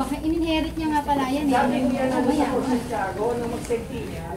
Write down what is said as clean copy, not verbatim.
Baka in-inherit niya nga pala yan eh. Sabi niya na sa Santiago, nung mag-safety niya.